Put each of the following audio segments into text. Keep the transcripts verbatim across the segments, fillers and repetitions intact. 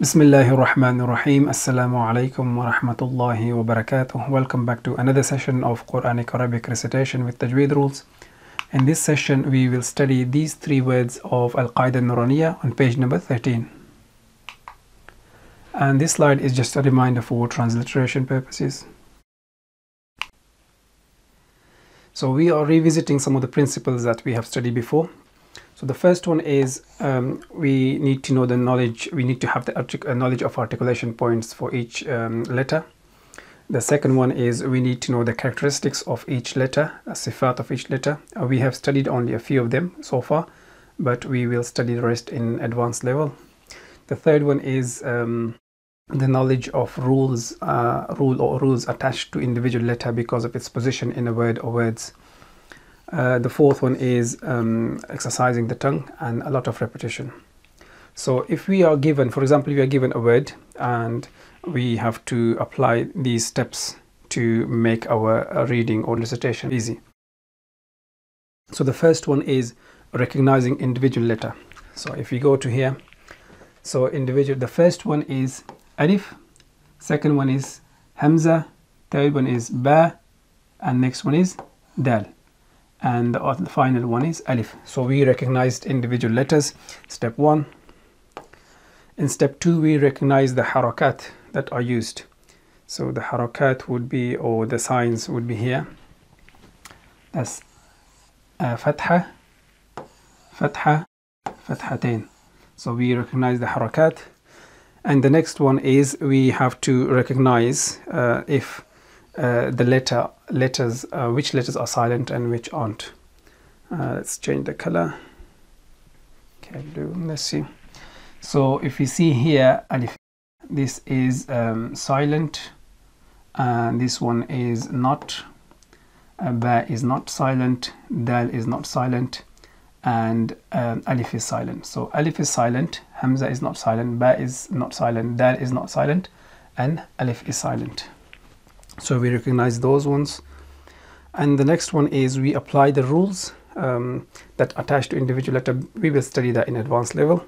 Bismillahir Rahmanir Raheem. Assalamu Alaikum wa Rahmatullahi wa Barakatuh. Welcome back to another session of Quranic Arabic recitation with Tajweed rules. In this session, we will study these three words of Al-Qaida al-Nuraniyah on page number thirteen. And this slide is just a reminder for transliteration purposes. So we are revisiting some of the principles that we have studied before. So the first one is um, we need to know the knowledge, we need to have the artic- knowledge of articulation points for each um, letter. The second one is we need to know the characteristics of each letter, the sifat of each letter. Uh, we have studied only a few of them so far, but we will study the rest in advanced level. The third one is um, the knowledge of rules, uh, rule or rules attached to individual letter because of its position in a word or words. Uh, the fourth one is um, exercising the tongue and a lot of repetition. So if we are given, for example, we are given a word and we have to apply these steps to make our uh, reading or recitation easy. So the first one is recognizing individual letter. So if we go to here, so individual, the first one is alif, second one is hamza, third one is ba, and next one is dal. And the, the final one is alif. So we recognized individual letters, step one. In step two, we recognize the harakat that are used. So the harakat would be, or the signs would be here. That's uh, fathah, fathah, fathatin. So we recognize the harakat. And the next one is we have to recognize uh, if Uh, the letter letters uh, which letters are silent and which aren't. Uh, let's change the color. Okay, blue. Let's see. So if we see here, alif, this is um, silent, and this one is not. Uh, ba is not silent. Dal is not silent, and um, alif is silent. So alif is silent. Hamza is not silent. Ba is not silent. Dal is not silent, and alif is silent. So we recognize those ones. And the next one is we apply the rules um, that attach to individual letter. We will study that in advanced level.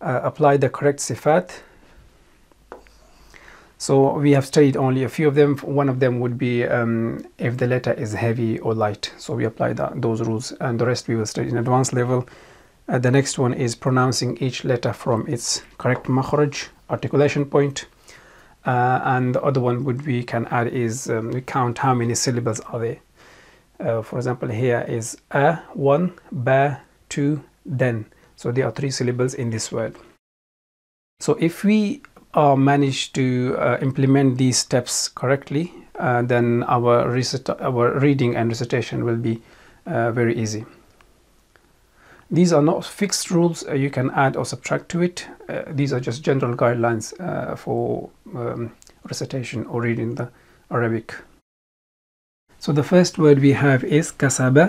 Uh, apply the correct sifat. So we have studied only a few of them. One of them would be um, if the letter is heavy or light. So we apply that, those rules, and the rest we will study in advanced level. Uh, the next one is pronouncing each letter from its correct makharaj, articulation point. Uh, and the other one would we can add is um, we count how many syllables are there. Uh, for example, here is a one, ba two, then. So there are three syllables in this word. So if we uh, manage to uh, implement these steps correctly, uh, then our recit our reading and recitation will be uh, very easy. These are not fixed rules. Uh, you can add or subtract to it. Uh, these are just general guidelines uh, for um, recitation or reading the Arabic. So the first word we have is KASABA,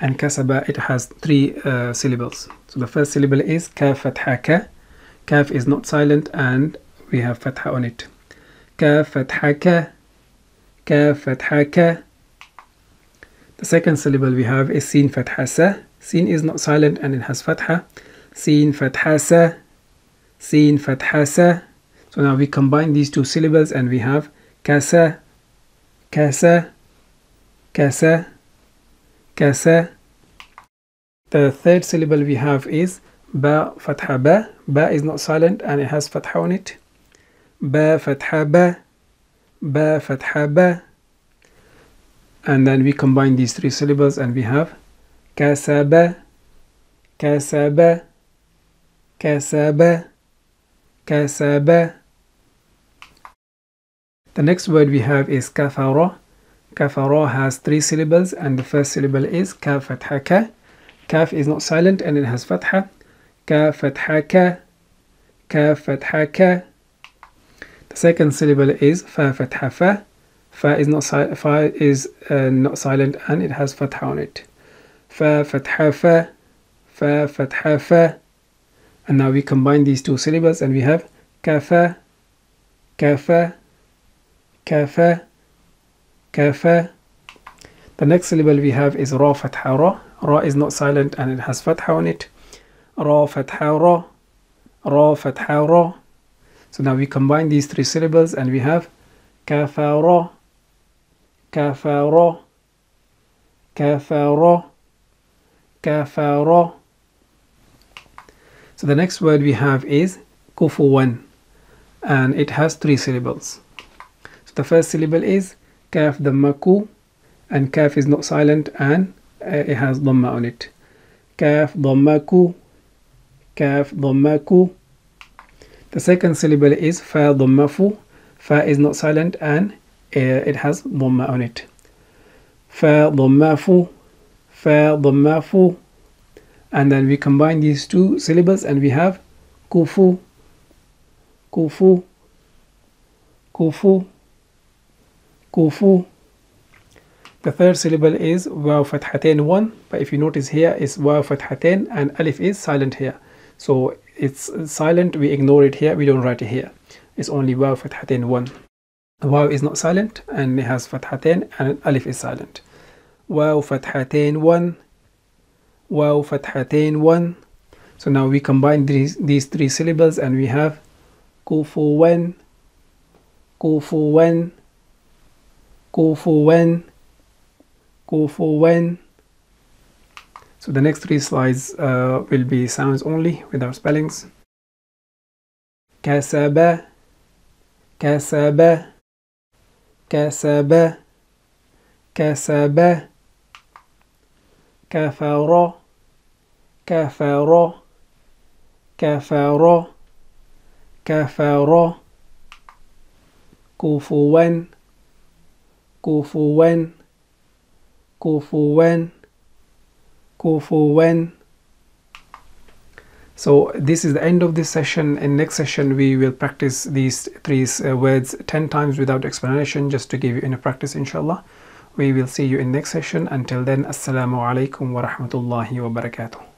and KASABA, it has three uh, syllables. So the first syllable is kaf fatha ka. Kaf is not silent and we have fatha on it. Kaf fatha ka, kaf fatha ka. The second syllable we have is sin fatha sa. Sin is not silent and it has fatha. Sin fatha sa, sin fatha sa. So now we combine these two syllables and we have kasa, kasa, kasa, kasa. The third syllable we have is ba fatha ba. Ba is not silent and it has fatha on it. Ba fatha ba, ba fatha ba. And then we combine these three syllables and we have Kasaba, Kasaba, Kasaba, Kasaba. The next word we have is kafara. Kafara has three syllables and the first syllable is ka fatha ka. Kaf is not silent and it has fatha. Ka fatha ka, ka fatha ka. The second syllable is fa fatha fa. Fa is not si fa is uh, not silent and it has fatha on it. Fa fatha fa, fa fatha fa. And now we combine these two syllables and we have kafa, kafa, kafa, kafa. The next syllable we have is ra fatha ra. Ra is not silent and it has fatha on it. Ra fatha ra, ra fatha ra. So now we combine these three syllables and we have kafara, kafara, kafara, kafara. So the next word we have is kufuwun, and it has three syllables. So the first syllable is kaf dhamma ku, and kaf is not silent and it has dhamma on it. Kaf dhamma ku, kaf dhamma ku. The second syllable is fa dhamma fu. Fa is not silent and it has dhamma on it. Fa dhamma fu, fa dhamma fu. And then we combine these two syllables and we have kufu, kufu, kufu, kufu. The third syllable is waw fathatain one, but if you notice here it's waw fathatain and alif is silent here, so it's silent, we ignore it here, we don't write it here, it's only waw fathatain one. Waw is not silent and it has fathatain and alif is silent. Waw fathatain one, waw fathatain one. So now we combine these these three syllables and we have kufuwan, kufuwan, kufuwan, kufuwan. So the next three slides uh, will be sounds only without spellings. KASABA, KASABA, KASABA, KASABA. كفارة, كفارة, كفارة, كفارة. كفوان, كفوان, كفوان, كفوان. So this is the end of this session. In next session we will practice these three uh, words ten times without explanation, just to give you in a practice, inshallah. We will see you in next session. Until then, Assalamu Alaikum wa Rahmatullahi wa Barakatuh.